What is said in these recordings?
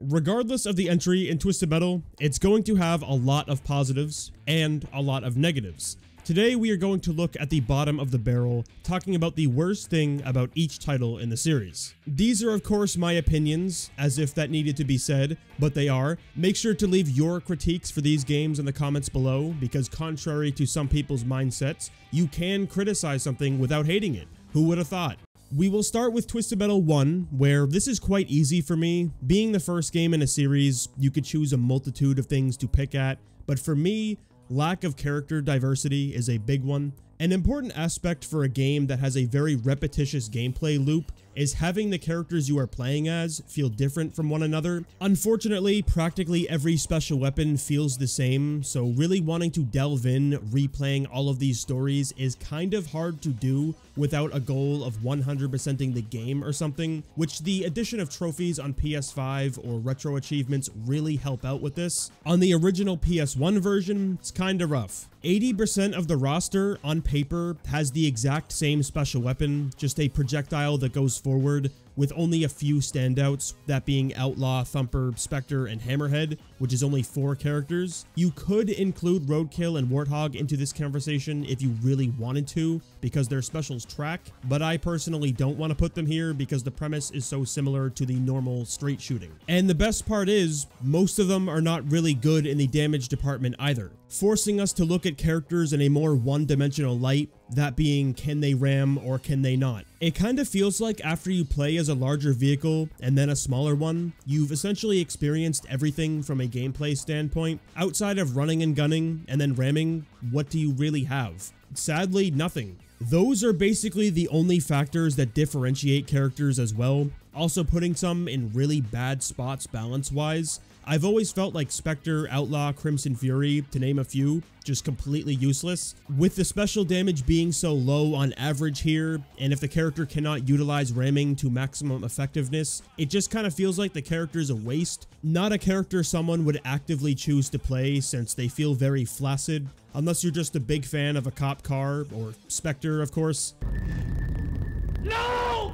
Regardless of the entry in Twisted Metal, it's going to have a lot of positives and a lot of negatives. Today we are going to look at the bottom of the barrel, talking about the worst thing about each title in the series. These are of course my opinions, as if that needed to be said, but they are. Make sure to leave your critiques for these games in the comments below, because contrary to some people's mindsets, you can criticize something without hating it. Who would have thought? We will start with Twisted Metal 1, where this is quite easy for me. Being the first game in a series, you could choose a multitude of things to pick at, but for me, lack of character diversity is a big one. An important aspect for a game that has a very repetitious gameplay loop is having the characters you are playing as feel different from one another. Unfortunately, practically every special weapon feels the same, so really wanting to delve in, replaying all of these stories is kind of hard to do without a goal of 100%ing the game or something, which the addition of trophies on PS5 or retro achievements really help out with this. On the original PS1 version, it's kinda rough. 80% of the roster on paper has the exact same special weapon, just a projectile that goes forward, with only a few standouts, that being Outlaw, Thumper, Spectre, and Hammerhead, which is only 4 characters. You could include Roadkill and Warthog into this conversation if you really wanted to, because their specials track, but I personally don't want to put them here because the premise is so similar to the normal straight shooting. And the best part is, most of them are not really good in the damage department either, forcing us to look at characters in a more one-dimensional light, that being, can they ram or can they not? It kind of feels like after you play as a larger vehicle and then a smaller one, you've essentially experienced everything from a gameplay standpoint. Outside of running and gunning and then ramming, what do you really have? Sadly, nothing. Those are basically the only factors that differentiate characters as well, also putting some in really bad spots balance-wise. I've always felt like Spectre, Outlaw, Crimson Fury, to name a few, just completely useless. With the special damage being so low on average here, and if the character cannot utilize ramming to maximum effectiveness, it just kind of feels like the character is a waste. Not a character someone would actively choose to play since they feel very flaccid, unless you're just a big fan of a cop car, or Spectre, of course. No!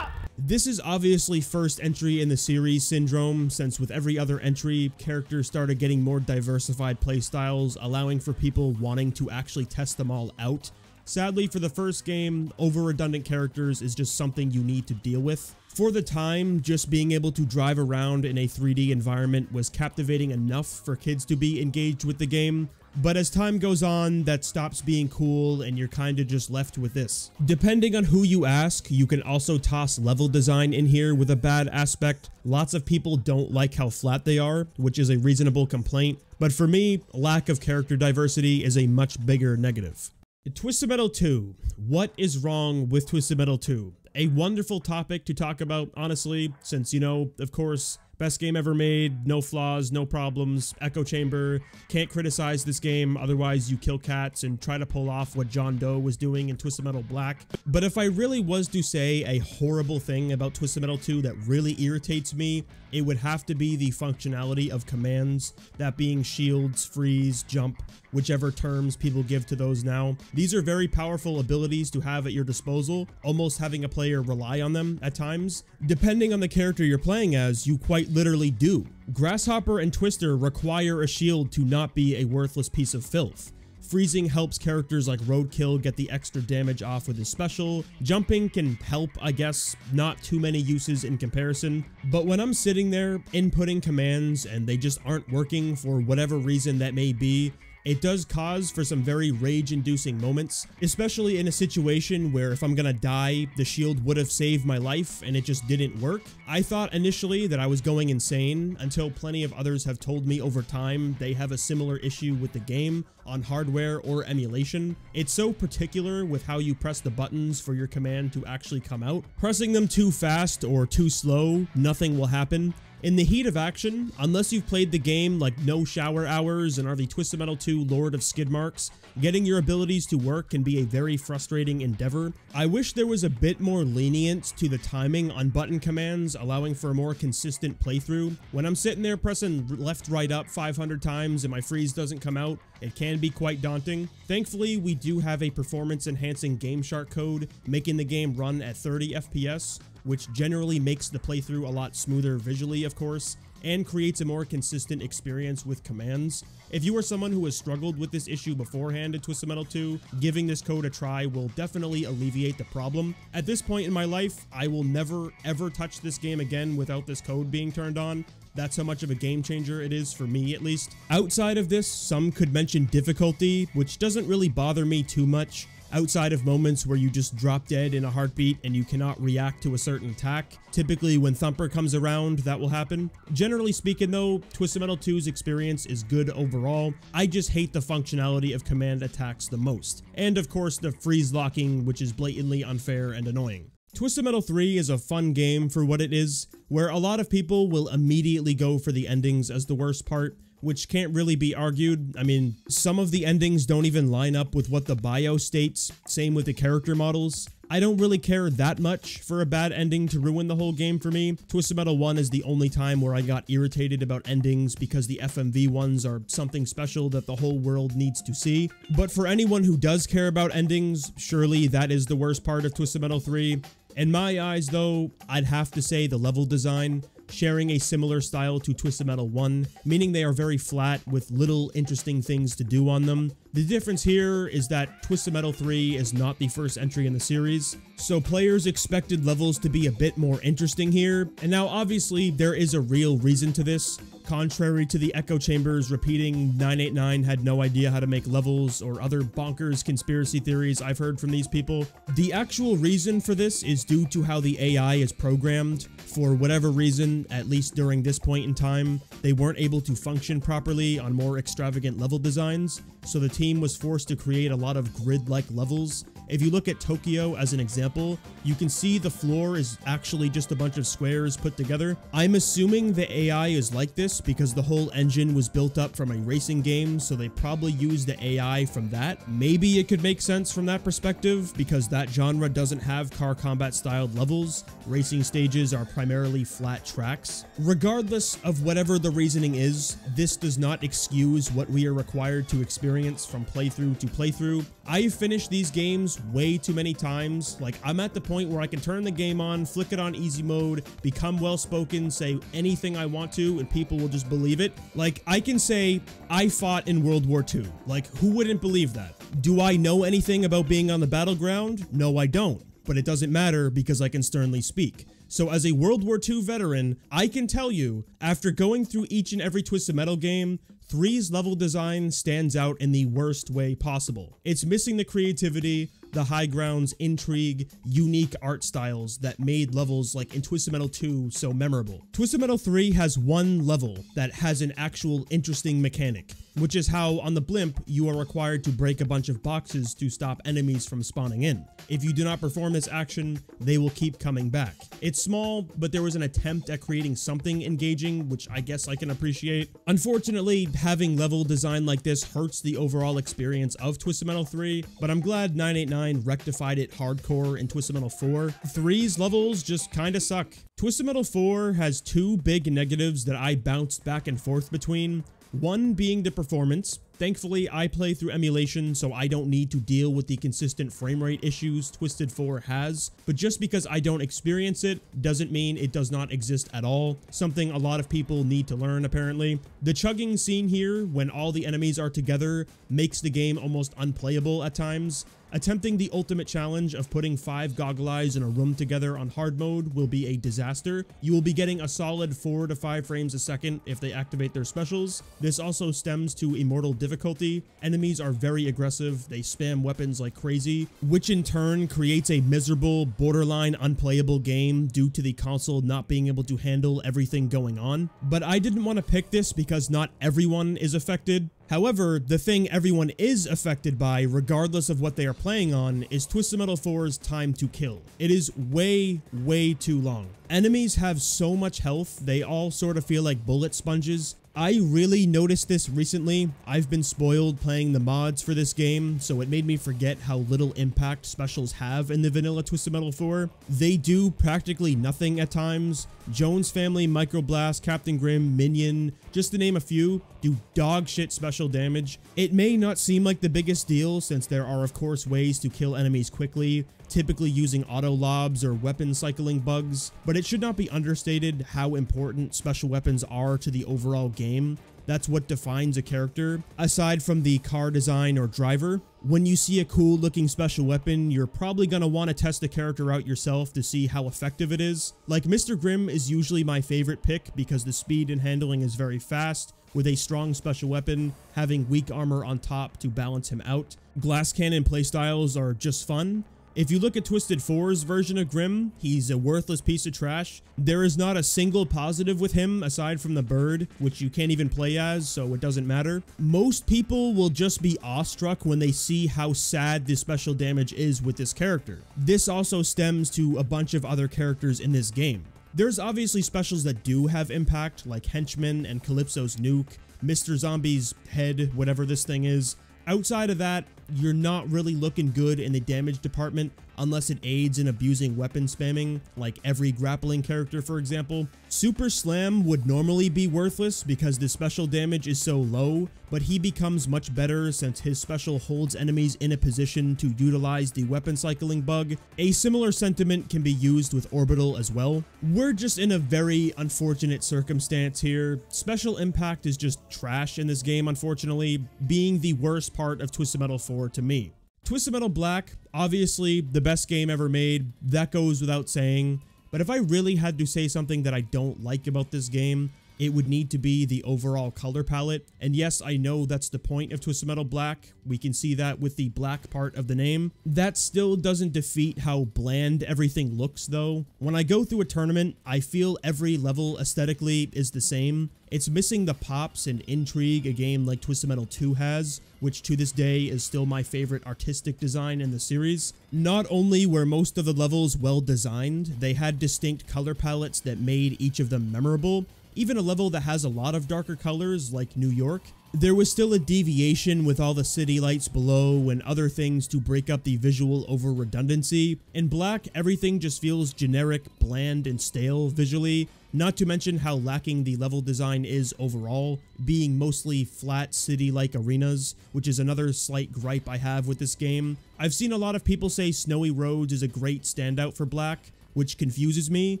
This is obviously first entry in the series syndrome, since with every other entry, characters started getting more diversified playstyles, allowing for people wanting to actually test them all out. Sadly for the first game, over-redundant characters is just something you need to deal with. For the time, just being able to drive around in a 3D environment was captivating enough for kids to be engaged with the game. But as time goes on, that stops being cool and you're kinda just left with this. Depending on who you ask, you can also toss level design in here with a bad aspect. Lots of people don't like how flat they are, which is a reasonable complaint. But for me, lack of character diversity is a much bigger negative. Twisted Metal 2. What is wrong with Twisted Metal 2? A wonderful topic to talk about, honestly, since, you know, of course, best game ever made, no flaws, no problems, echo chamber, can't criticize this game, otherwise you kill cats and try to pull off what John Doe was doing in Twisted Metal Black. But if I really was to say a horrible thing about Twisted Metal 2 that really irritates me, it would have to be the functionality of commands, that being shields, freeze, jump, whichever terms people give to those now. These are very powerful abilities to have at your disposal, almost having a player rely on them at times. Depending on the character you're playing as, you quite literally do. Grasshopper and Twister require a shield to not be a worthless piece of filth. Freezing helps characters like Roadkill get the extra damage off with his special. Jumping can help, I guess, not too many uses in comparison. But when I'm sitting there inputting commands and they just aren't working for whatever reason that may be, it does cause for some very rage-inducing moments, especially in a situation where if I'm gonna die, the shield would have saved my life and it just didn't work. I thought initially that I was going insane, until plenty of others have told me over time they have a similar issue with the game on hardware or emulation. It's so particular with how you press the buttons for your command to actually come out. Pressing them too fast or too slow, nothing will happen. In the heat of action, unless you've played the game like No Shower Hours and are the Twisted Metal 2 Lord of Skidmarks, getting your abilities to work can be a very frustrating endeavor. I wish there was a bit more lenience to the timing on button commands, allowing for a more consistent playthrough. When I'm sitting there pressing left, right, up 500 times and my freeze doesn't come out, it can be quite daunting. Thankfully, we do have a performance enhancing GameShark code, making the game run at 30 FPS. which generally makes the playthrough a lot smoother visually, of course, and creates a more consistent experience with commands. If you are someone who has struggled with this issue beforehand in Twisted Metal 2, giving this code a try will definitely alleviate the problem. At this point in my life, I will never ever touch this game again without this code being turned on. That's how much of a game changer it is for me, at least. Outside of this, some could mention difficulty, which doesn't really bother me too much, outside of moments where you just drop dead in a heartbeat and you cannot react to a certain attack. Typically when Thumper comes around, that will happen. Generally speaking though, Twisted Metal 2's experience is good overall. I just hate the functionality of command attacks the most. And of course the freeze locking, which is blatantly unfair and annoying. Twisted Metal 3 is a fun game for what it is, where a lot of people will immediately go for the endings as the worst part, which can't really be argued. I mean, some of the endings don't even line up with what the bio states, same with the character models. I don't really care that much for a bad ending to ruin the whole game for me. Twisted Metal 1 is the only time where I got irritated about endings because the FMV ones are something special that the whole world needs to see. But for anyone who does care about endings, surely that is the worst part of Twisted Metal 3. In my eyes though, I'd have to say the level design, sharing a similar style to Twisted Metal 1, meaning they are very flat with little interesting things to do on them. The difference here is that Twisted Metal 3 is not the first entry in the series, so players expected levels to be a bit more interesting here, and now obviously there is a real reason to this. Contrary to the echo chambers repeating 989 had no idea how to make levels or other bonkers conspiracy theories I've heard from these people, the actual reason for this is due to how the AI is programmed. For whatever reason, at least during this point in time, they weren't able to function properly on more extravagant level designs, so the team was forced to create a lot of grid-like levels. If you look at Tokyo as an example, you can see the floor is actually just a bunch of squares put together. I'm assuming the AI is like this because the whole engine was built up from a racing game, so they probably used the AI from that. Maybe it could make sense from that perspective because that genre doesn't have car combat styled levels. Racing stages are primarily flat tracks. Regardless of whatever the reasoning is, this does not excuse what we are required to experience from playthrough to playthrough. I finished these games way too many times. Like, I'm at the point where I can turn the game on, flick it on easy mode, become well-spoken, say anything I want to, and people will just believe it. Like, I can say, I fought in World War II. Like, who wouldn't believe that? Do I know anything about being on the battleground? No, I don't. But it doesn't matter because I can sternly speak. So as a World War II veteran, I can tell you, after going through each and every Twisted Metal game, 3's level design stands out in the worst way possible. It's missing the creativity, the high grounds, intrigue, unique art styles that made levels like in Twisted Metal 2 so memorable. Twisted Metal 3 has one level that has an actual interesting mechanic, which is how on the blimp you are required to break a bunch of boxes to stop enemies from spawning in. If you do not perform this action, they will keep coming back. It's small, but there was an attempt at creating something engaging, which I guess I can appreciate. Unfortunately, having level design like this hurts the overall experience of Twisted Metal 3, but I'm glad 989 rectified it hardcore in Twisted Metal 4. 3's levels just kinda suck. Twisted Metal 4 has two big negatives that I bounced back and forth between. One being the performance. Thankfully, I play through emulation, so I don't need to deal with the consistent framerate issues Twisted 4 has, but just because I don't experience it doesn't mean it does not exist at all, something a lot of people need to learn apparently. The chugging scene here, when all the enemies are together, makes the game almost unplayable at times. Attempting the ultimate challenge of putting 5 Goggle Eyes in a room together on hard mode will be a disaster. You will be getting a solid 4 to 5 frames a second if they activate their specials. This also stems to immortal difficulty. Enemies are very aggressive, they spam weapons like crazy, which in turn creates a miserable, borderline unplayable game due to the console not being able to handle everything going on. But I didn't want to pick this because not everyone is affected. However, the thing everyone is affected by, regardless of what they are playing on, is Twisted Metal 4's time to kill. It is way, way too long. Enemies have so much health, they all sort of feel like bullet sponges. I really noticed this recently. I've been spoiled playing the mods for this game, so it made me forget how little impact specials have in the vanilla Twisted Metal 4. They do practically nothing at times. Jones Family, Microblast, Captain Grimm, Minion, just to name a few, do dog shit special damage. It may not seem like the biggest deal since there are of course ways to kill enemies quickly, typically using auto lobs or weapon cycling bugs, but it should not be understated how important special weapons are to the overall game. That's what defines a character. Aside from the car design or driver, when you see a cool looking special weapon, you're probably going to want to test the character out yourself to see how effective it is. Like Mr. Grimm is usually my favorite pick because the speed and handling is very fast, with a strong special weapon, having weak armor on top to balance him out. Glass cannon playstyles are just fun. If you look at Twisted 4's version of Grimm, he's a worthless piece of trash. There is not a single positive with him aside from the bird, which you can't even play as, so it doesn't matter. Most people will just be awestruck when they see how sad the special damage is with this character. This also stems to a bunch of other characters in this game. There's obviously specials that do have impact, like Henchmen and Calypso's nuke, Mr. Zombie's head, whatever this thing is. Outside of that, you're not really looking good in the damage department unless it aids in abusing weapon spamming, like every grappling character for example. Super Slam would normally be worthless because the special damage is so low, but he becomes much better since his special holds enemies in a position to utilize the weapon cycling bug. A similar sentiment can be used with Orbital as well. We're just in a very unfortunate circumstance here. Special impact is just trash in this game, unfortunately, being the worst part of Twisted Metal 4 to me. Twisted Metal Black, obviously the best game ever made, that goes without saying, but if I really had to say something that I don't like about this game, it would need to be the overall color palette. And yes, I know that's the point of Twisted Metal Black, we can see that with the black part of the name. That still doesn't defeat how bland everything looks though. When I go through a tournament, I feel every level aesthetically is the same. It's missing the pops and intrigue a game like Twisted Metal 2 has, which to this day is still my favorite artistic design in the series. Not only were most of the levels well designed, they had distinct color palettes that made each of them memorable. Even a level that has a lot of darker colors, like New York, there was still a deviation with all the city lights below and other things to break up the visual over redundancy. In Black, everything just feels generic, bland, and stale visually, not to mention how lacking the level design is overall, being mostly flat city-like arenas, which is another slight gripe I have with this game. I've seen a lot of people say Snowy Roads is a great standout for Black, which confuses me,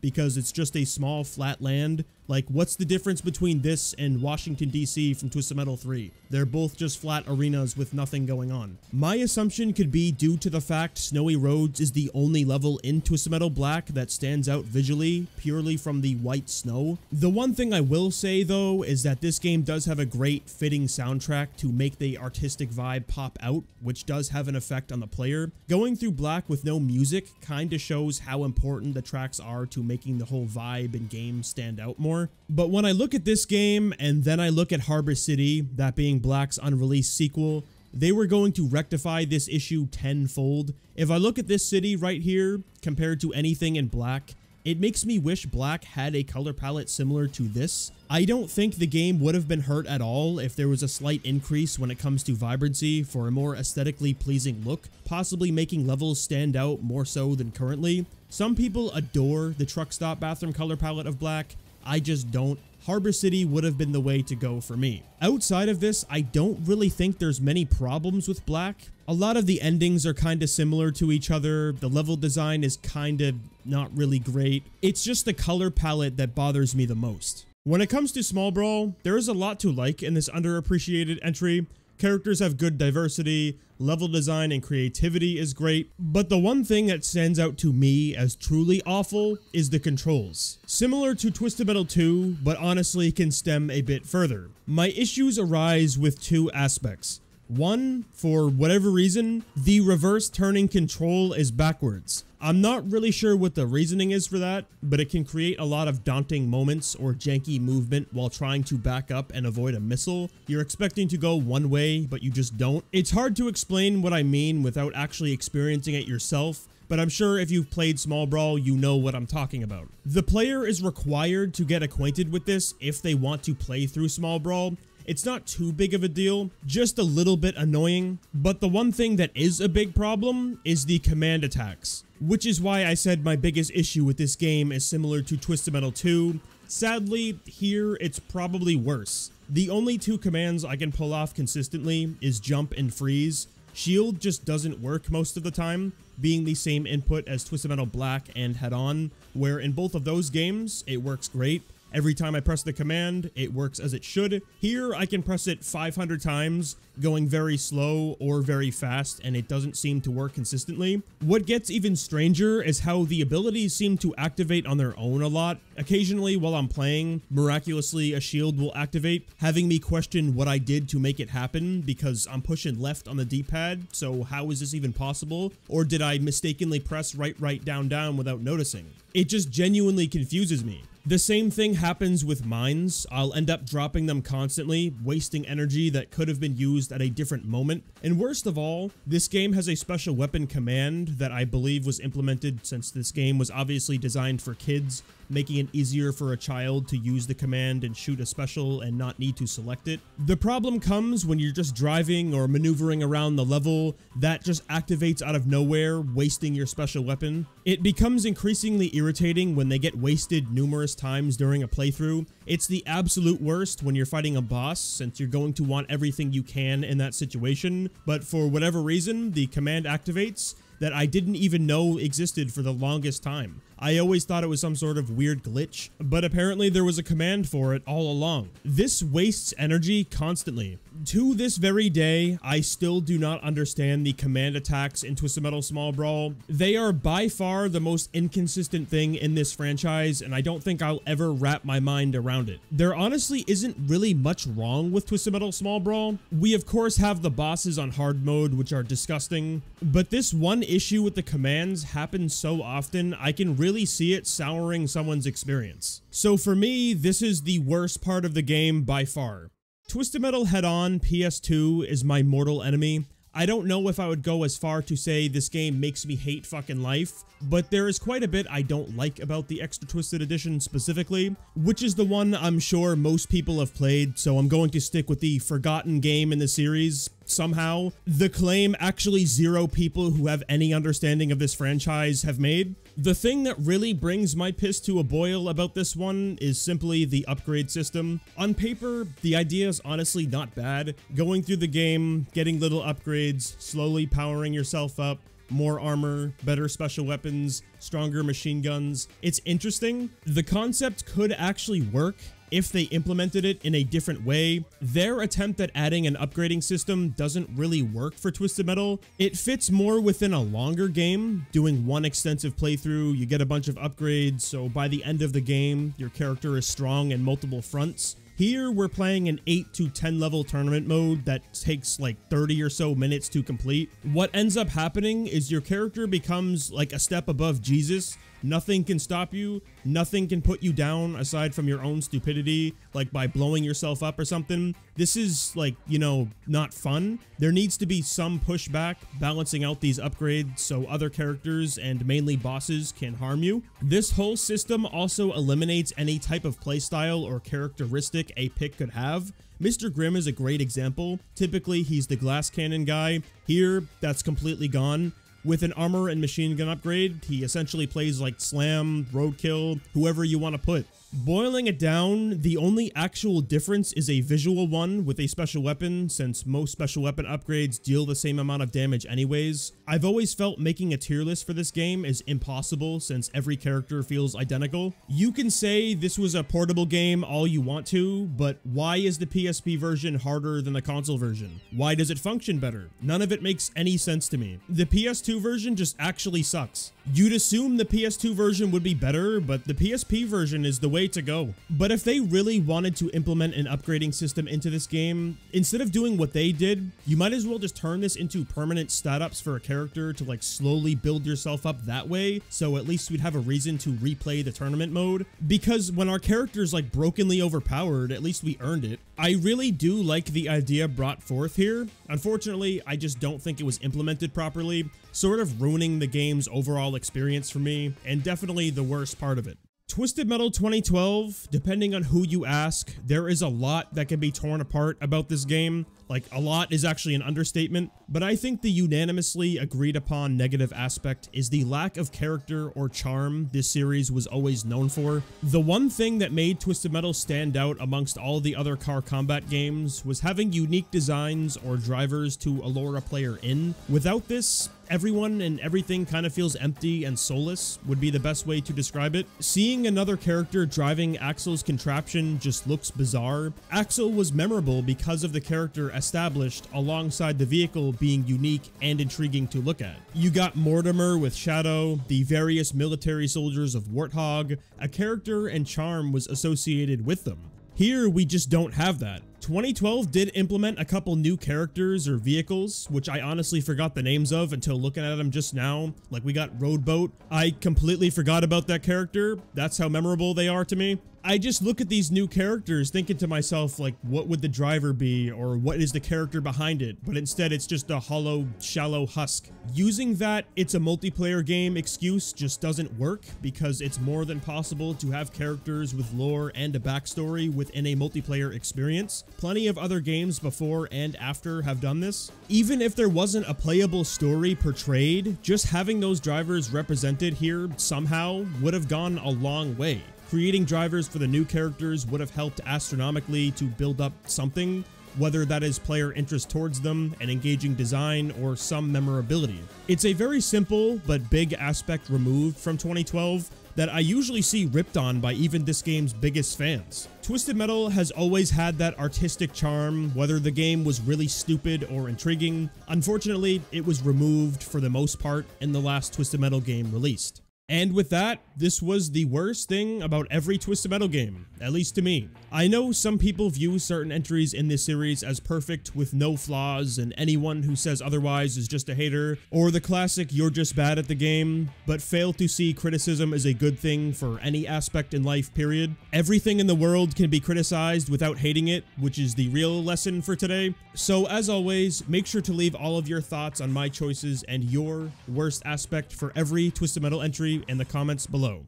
because it's just a small flat land. Like, what's the difference between this and Washington DC from Twisted Metal 3? They're both just flat arenas with nothing going on. My assumption could be due to the fact Snowy Roads is the only level in Twisted Metal Black that stands out visually, purely from the white snow. The one thing I will say though is that this game does have a great fitting soundtrack to make the artistic vibe pop out, which does have an effect on the player. Going through Black with no music kinda shows how important the tracks are to making the whole vibe and game stand out more. But when I look at this game and then I look at Harbor City, that being Black's unreleased sequel, they were going to rectify this issue tenfold. If I look at this city right here compared to anything in Black, it makes me wish Black had a color palette similar to this. I don't think the game would have been hurt at all if there was a slight increase when it comes to vibrancy for a more aesthetically pleasing look, possibly making levels stand out more so than currently. Some people adore the truck stop bathroom color palette of Black, I just don't. Harbor City would have been the way to go for me. Outside of this, I don't really think there's many problems with Black. A lot of the endings are kinda similar to each other, the level design is kinda not really great. It's just the color palette that bothers me the most. When it comes to Small Brawl, there is a lot to like in this underappreciated entry. Characters have good diversity, level design and creativity is great, but the one thing that stands out to me as truly awful is the controls. Similar to Twisted Metal 2, but honestly can stem a bit further. My issues arise with two aspects. One, for whatever reason, the reverse turning control is backwards. I'm not really sure what the reasoning is for that, but it can create a lot of daunting moments or janky movement while trying to back up and avoid a missile. You're expecting to go one way, but you just don't. It's hard to explain what I mean without actually experiencing it yourself, but I'm sure if you've played Small Brawl, you know what I'm talking about. The player is required to get acquainted with this if they want to play through Small Brawl. It's not too big of a deal, just a little bit annoying, but the one thing that is a big problem is the command attacks, which is why I said my biggest issue with this game is similar to Twisted Metal 2. Sadly, here it's probably worse. The only two commands I can pull off consistently is jump and freeze, Shield just doesn't work most of the time, being the same input as Twisted Metal Black and Head On, where in both of those games, it works great. Every time I press the command, it works as it should. Here, I can press it 500 times, going very slow or very fast, and it doesn't seem to work consistently. What gets even stranger is how the abilities seem to activate on their own a lot. Occasionally, while I'm playing, miraculously a shield will activate, having me question what I did to make it happen, because I'm pushing left on the D-pad, so how is this even possible? Or did I mistakenly press right, down, down without noticing? It just genuinely confuses me. The same thing happens with mines. I'll end up dropping them constantly, wasting energy that could have been used at a different moment. And worst of all, this game has a special weapon command that I believe was implemented since this game was obviously designed for kids, making it easier for a child to use the command and shoot a special and not need to select it. The problem comes when you're just driving or maneuvering around the level. That just activates out of nowhere, wasting your special weapon. It becomes increasingly irritating when they get wasted numerous times during a playthrough. It's the absolute worst when you're fighting a boss, since you're going to want everything you can in that situation, but for whatever reason, the command activates that I didn't even know existed for the longest time. I always thought it was some sort of weird glitch, but apparently there was a command for it all along. This wastes energy constantly. To this very day, I still do not understand the command attacks in Twisted Metal Small Brawl. They are by far the most inconsistent thing in this franchise, and I don't think I'll ever wrap my mind around it. There honestly isn't really much wrong with Twisted Metal Small Brawl. We of course have the bosses on hard mode, which are disgusting, but this one issue with the commands happens so often, I can really see it souring someone's experience. So for me, this is the worst part of the game by far. Twisted Metal Head On PS2 is my mortal enemy. I don't know if I would go as far to say this game makes me hate fucking life, but there is quite a bit I don't like about the Extra Twisted Edition specifically, which is the one I'm sure most people have played, so I'm going to stick with the forgotten game in the series. Somehow, the claim actually zero people who have any understanding of this franchise have made. The thing that really brings my piss to a boil about this one is simply the upgrade system. On paper, the idea is honestly not bad. Going through the game, getting little upgrades, slowly powering yourself up, more armor, better special weapons, stronger machine guns. It's interesting. The concept could actually work if they implemented it in a different way. Their attempt at adding an upgrading system doesn't really work for Twisted Metal. It fits more within a longer game. Doing one extensive playthrough, you get a bunch of upgrades, so by the end of the game, your character is strong in multiple fronts. Here, we're playing an 8 to 10 level tournament mode that takes like 30 or so minutes to complete. What ends up happening is your character becomes like a step above Jesus. Nothing can stop you, nothing can put you down aside from your own stupidity, like by blowing yourself up or something. This is like, you know, not fun. There needs to be some pushback, balancing out these upgrades so other characters and mainly bosses can harm you. This whole system also eliminates any type of playstyle or characteristic a pick could have. Mr. Grimm is a great example. Typically, he's the glass cannon guy. Here, that's completely gone. With an armor and machine gun upgrade, he essentially plays like Slam, Roadkill, whoever you want to put. Boiling it down, the only actual difference is a visual one with a special weapon, since most special weapon upgrades deal the same amount of damage anyways. I've always felt making a tier list for this game is impossible, since every character feels identical. You can say this was a portable game all you want to, but why is the PSP version harder than the console version? Why does it function better? None of it makes any sense to me. The PS2 version just actually sucks. You'd assume the PS2 version would be better, but the PSP version is the way to go. But if they really wanted to implement an upgrading system into this game, instead of doing what they did, you might as well just turn this into permanent stat ups for a character to like slowly build yourself up that way, so at least we'd have a reason to replay the tournament mode. Because when our character's like brokenly overpowered, at least we earned it. I really do like the idea brought forth here. Unfortunately, I just don't think it was implemented properly, sort of ruining the game's overall experience for me, and definitely the worst part of it. Twisted Metal 2012, depending on who you ask, there is a lot that can be torn apart about this game. Like, a lot is actually an understatement, but I think the unanimously agreed upon negative aspect is the lack of character or charm this series was always known for. The one thing that made Twisted Metal stand out amongst all the other car combat games was having unique designs or drivers to allure a player in. Without this, everyone and everything kind of feels empty and soulless, would be the best way to describe it. Seeing another character driving Axel's contraption just looks bizarre. Axel was memorable because of the character established alongside the vehicle being unique and intriguing to look at. You got Mortimer with Shadow, the various military soldiers of Warthog, a character and charm was associated with them. Here, we just don't have that. 2012 did implement a couple new characters or vehicles, which I honestly forgot the names of until looking at them just now. Like, we got Roadboat. I completely forgot about that character. That's how memorable they are to me. I just look at these new characters thinking to myself, like, what would the driver be, or what is the character behind it? But instead, it's just a hollow, shallow husk. Using that "it's a multiplayer game" excuse just doesn't work, because it's more than possible to have characters with lore and a backstory within a multiplayer experience. Plenty of other games before and after have done this. Even if there wasn't a playable story portrayed, just having those drivers represented here somehow would have gone a long way. Creating drivers for the new characters would have helped astronomically to build up something, whether that is player interest towards them, an engaging design, or some memorability. It's a very simple but big aspect removed from 2012 that I usually see ripped on by even this game's biggest fans. Twisted Metal has always had that artistic charm, whether the game was really stupid or intriguing. Unfortunately, it was removed for the most part in the last Twisted Metal game released. And with that, this was the worst thing about every Twisted Metal game, at least to me. I know some people view certain entries in this series as perfect with no flaws, and anyone who says otherwise is just a hater, or the classic "you're just bad at the game," but fail to see criticism is a good thing for any aspect in life, period. Everything in the world can be criticized without hating it, which is the real lesson for today. So as always, make sure to leave all of your thoughts on my choices and your worst aspect for every Twisted Metal entry in the comments below.